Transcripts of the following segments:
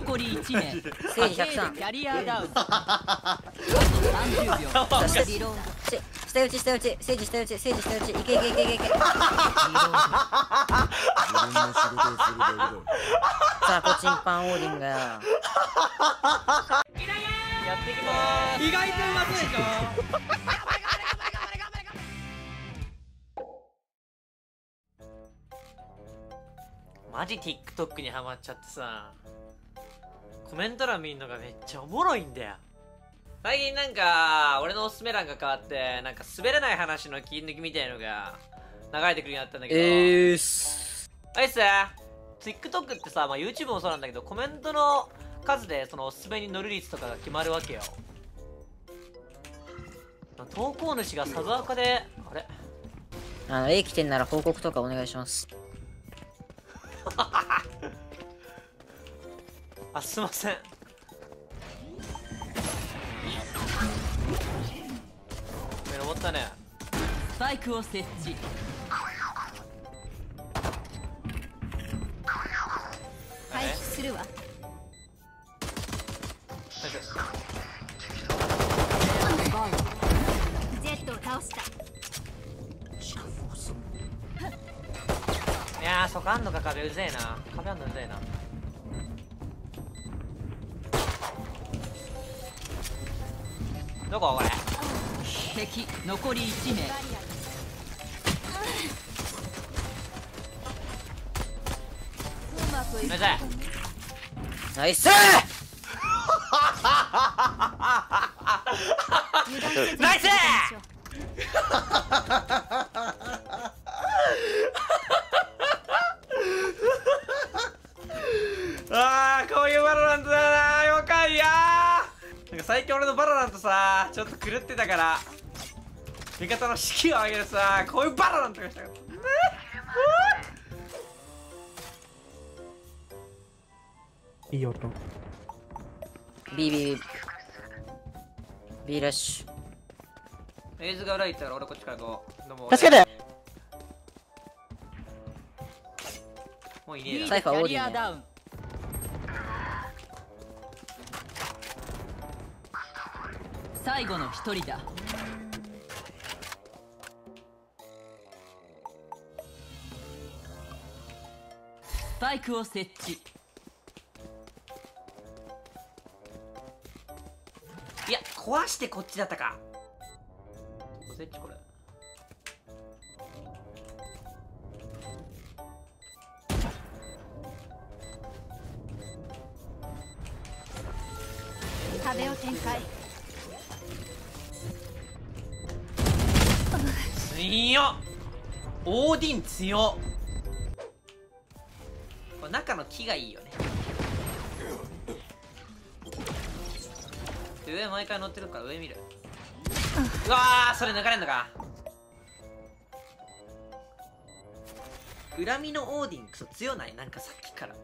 残り1年、キャリアダウン。30秒。下打ち下打ち、政治下打ち、政治下打ち、いけいけいけいけいけ。さあコチンパンオーディングや。やっていきます。意外とうまそうでしょ。マジ TikTok にハマっちゃってさ、コメント欄見んのがめっちゃおもろいんだよ。最近なんか俺のおすすめ欄が変わって、なんか滑れない話の切り抜きみたいのが流れてくるようになったんだけど、あいつ TikTok ってさ、まあ、YouTube もそうなんだけど、コメントの数でそのおすすめに乗る率とかが決まるわけよ。投稿主がさぞやかで、あれA 来てんなら報告とかお願いします。あ、すいません。目登ったね。スパイクを設置。回避するわ。ジェットを倒した。いやー、そこあんのか、壁うぜえな。壁あんのうぜえな。どここれ、敵残り1名。うぜえ、ナイスナイス最近俺のバロラントさ、ちょっと狂ってたから味方の士気を上げるさ、こういうバロラントがしたからいい音。 B ラッシュ。エイズが裏行ったら俺こっちからこう助けて。もういねえだ。サイファーオーディーね。最後の一人だ。スパイクを設置。いや、壊してこっちだったか。設置これ。壁を展開。強っ、オーディン強っ。これ中の木がいいよね。上毎回乗ってるから上見る。うわー、それ抜かれんのか。恨みのオーディンクソ強ない、なんかさっきから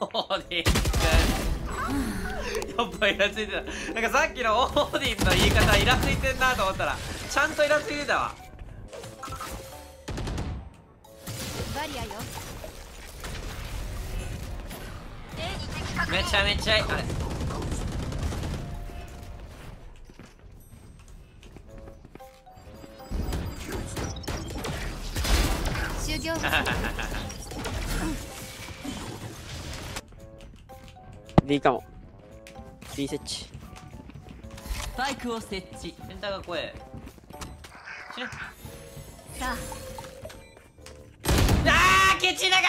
オーディンクやっぱイラついてた。なんかさっきのオーディンの言い方イラついてんなと思ったらちゃんとイラついてたわ。めちゃめちゃいい。あれ終了B かも。 B 設置。スパイクを設置。センターが怖え。さあケチだが。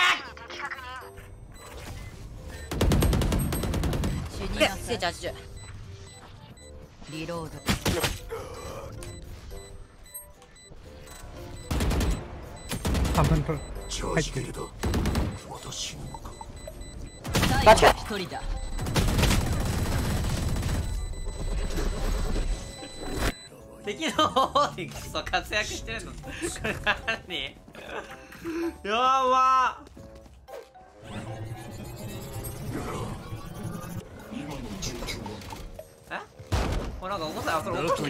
で、聖地80。リロード。半分取る。入ってると。バチ。一人だ。敵の方でクソ活躍してるの。これ何？やばー。え？これなんか重さ、これ重い。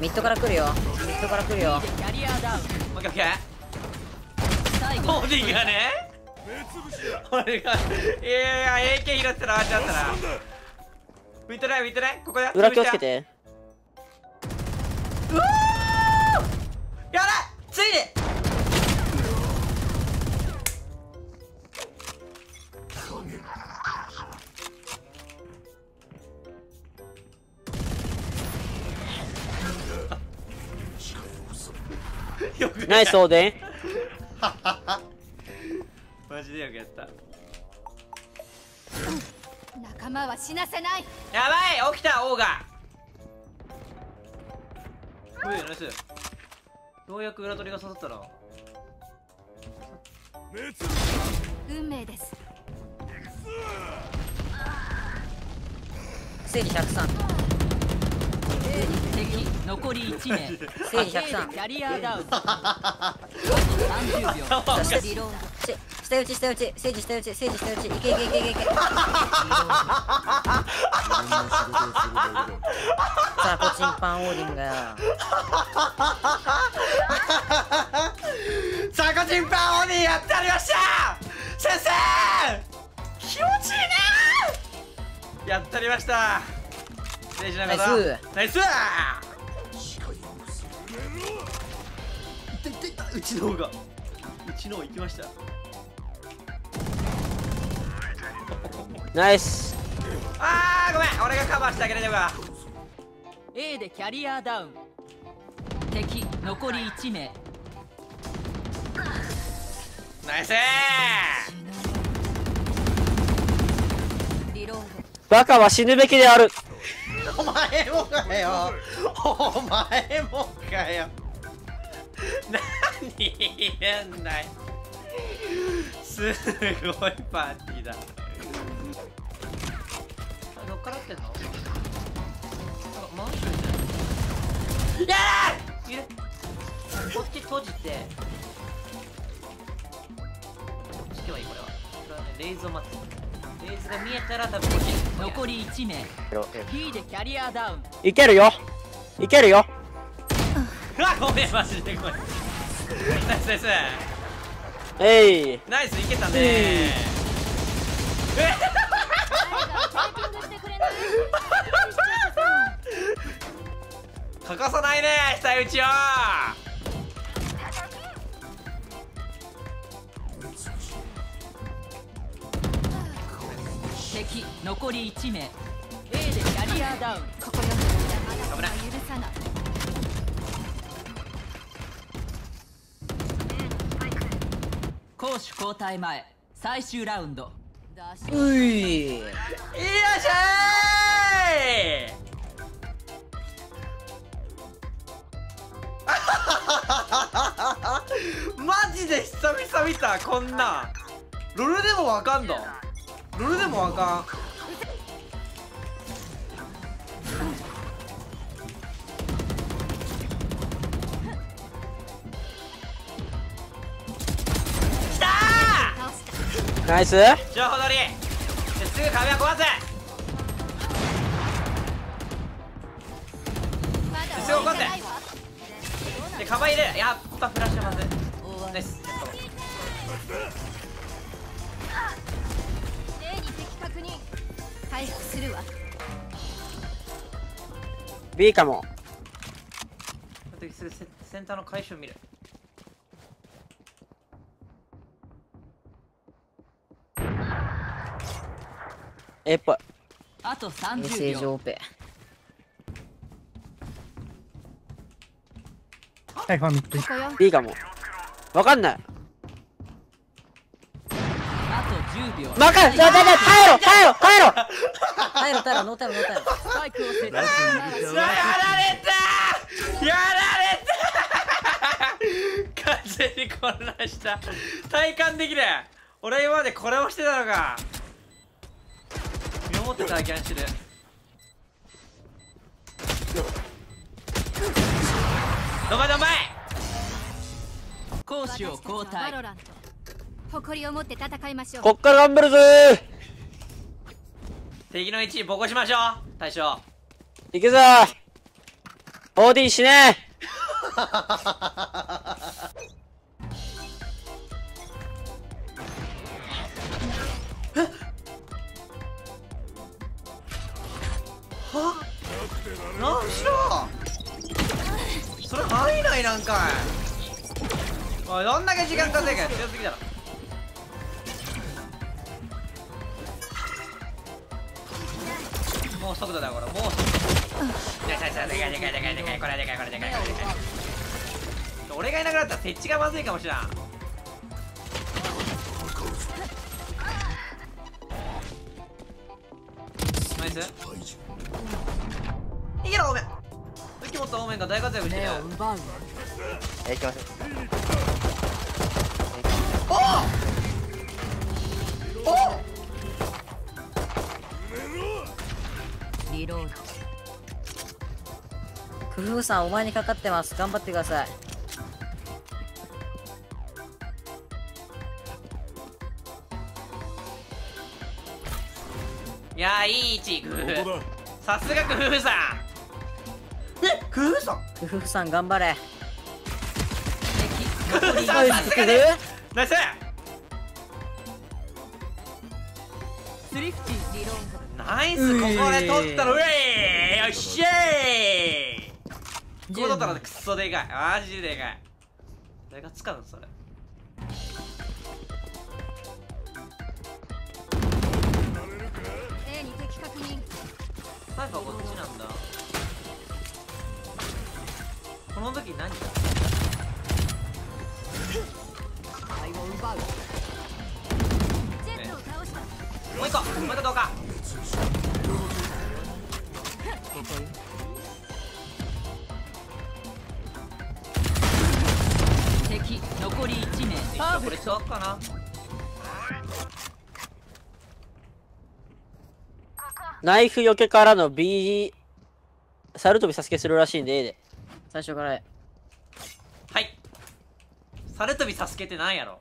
ミッドから来るよ。ミッドから来るよ。オーディンがね。俺がいやいや AK 拾ってたら終わっちゃったな。浮いてない浮いてない。ここだ裏気をつけて。うわやばいついにナイスおでん。マジでよくやった。仲間は死なせない。やばい起きた王が。おいナイス。ようやく裏取りが刺さったな。運命です。正義103。敵残り1名。1103キャリアダウン。30秒。そしてリロード。下打ち下打ち政治下打ち政治下打ち。いけいけいけいけいけ。さあコチンパンオーディンが。さあコチンパンオーディンやってやりましたー。先生気持ちいいねー。やってやりましたー。ナイスナイス。うちの方がうちの方行きました。ナイス。あーごめん俺がカバーしてあげれれば。 A でキャリアダウン。敵残り1名。ナイスー。バカは死ぬべきである。お前もかよお前もかよ何言うんだよすごいパーティーだ。どっからってんのマンションみたいな。やだーこっち閉じてこっちではいい。これはレイズを待つ。レースが見えたら多分残り1名。 B でキャリアダウン。いけるよいけるよ。あごめんマジでごめん。ナイスナイスえいナイスいけたねー。欠かさないね下打ちを。敵残り1名。 A でキャリアダウン。ここ読んでる許さない。攻守交代前最終ラウンド。ういよっしゃーい。マジで久々見たこんな。ロールでもわかんのルーでもわかん。きたーナイス情報取り。すぐ壁は壊せ。すぐ壊せでカバー入れる。やっぱフラッシュまずナイス。回復するわ。 B かも。センターの回収見る。A っぽい。あと30秒。はいファミット B かも。わかんない。10秒。まかん、耐えろ、耐えろ、耐えろ、耐えろ、耐えろ、ノータイム、ノータイム。スパイクを設置。やられた、やられた。完全に混乱した。体感できる。俺今までこれをしてたのか。見守って体験してる。どまどまい。攻守を交代。誇りを持って戦いましょう。こっから頑張るぜー。敵の位置ボコしましょう大将。いくぞー OD しねー。んかい。おい、どんだけ時間稼いか、強すぎだろ。もう速度だよこれ、もう速度。でかいでかいでかいでかいでかい、これでかいこれでかいこれでかい。俺がいなくなったら設置がまずいかもしれん。ナイス。いけろ、おめん。武器持った方面が大活躍してるよ。いきます。おおおリロード。工夫さん、お前にかかってます。頑張ってください。いやー、いい位置、工夫。さすが工夫さん。え、工夫さん。工夫さん、頑張れ。工夫さん、さすがね。ナイス。スリフティリロード。ナイス、ここで取ったら、ウェイ、よっしゃー。ここ取ったらクソでかい、マジでかい。誰が使うのそれ。スパイクはこっちなんだ。この時何もう一個、もう一個どうか。敵残り1名。これ違うかな。ナイフよけからの B サルトビサスケするらしいんで A で最初から。 A はい、サルトビサスケってなんやろ。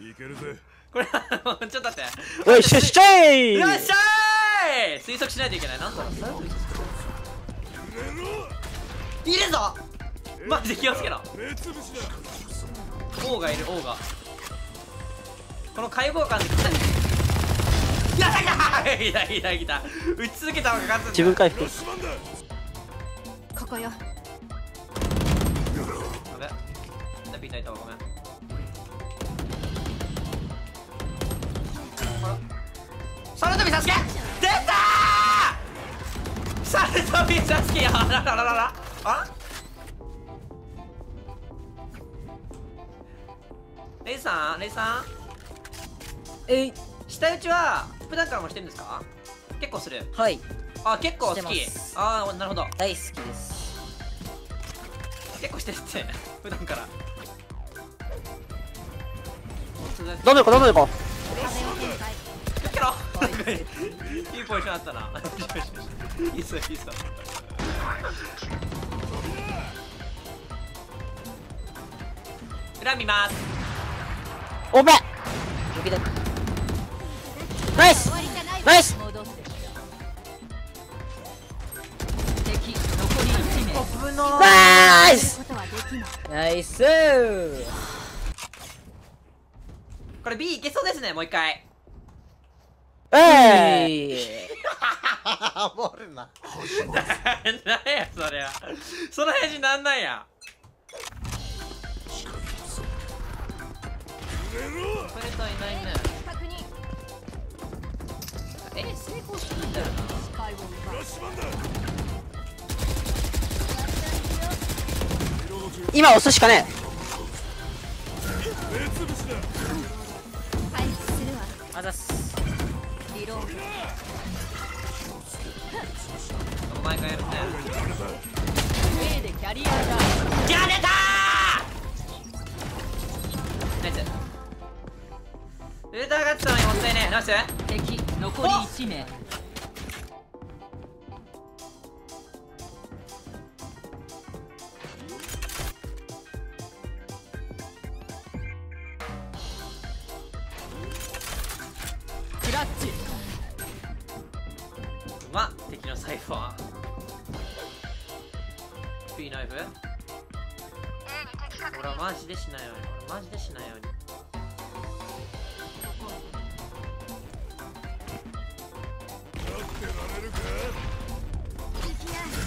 いけるぜこれ。ちょっと待って、おい、出社いよっしゃい。推測しないといけない。なんだろう、いるぞマジで。気をつけろ。王がいる、王がこの解剖官で来たんだ。いやいやいや、来た。打ち続けた方が勝つんだ。自分回復ここよ。あれナビいないと、ごめん。サルトビサスケ出たー。サルトビサスケ、やららららら。あレイさん、レイさん、下打ちは普段からもしてるんですか。結構する。はい、あ、結構好き。ああ、なるほど、大好きです。結構してるって普段から。どんどん行こう、どんどん行こう。いいポジションあったな。いいぞいいぞ。裏見ます。おめ。ナイスナイス。ナイスナイス。これ B いけそうですね、もう一回。もうな。なんやそれは。その返事なんなんや。これといないね。成功するんだよな。今押すしかねえ。あざす。お前がやるね。キャレたー。ナイス。ルーターがつったのにもったいねえ。ナイス。敵残り1名。クラッチ。ま、敵のサイファー P ナイフ。俺はマジでしないように、俺マジでしないように。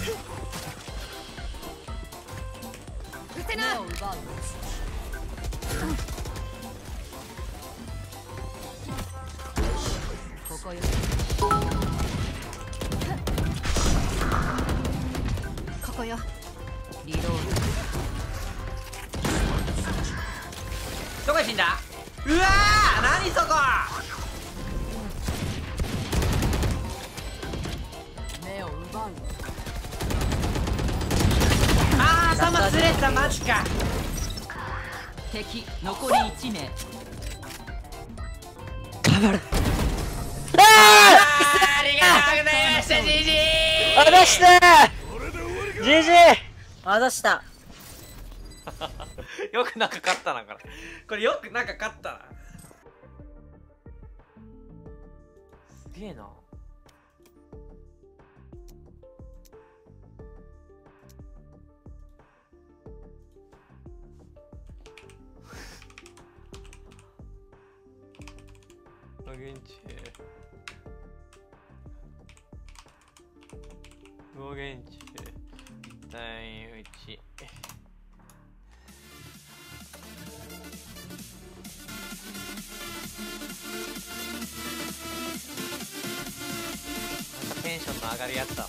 ここよリロード。どこ死んだ？うわー、何そこ。目を奪う。あー、頭ずれた。マジか。敵残り1名。頑張る。ありがとうございました。ジジー。出した。GG！ あざしたよくなんか勝ったな、これよくなんか勝ったな。すげえな。あげんちあげんち第1。テンションの上がるやつだ。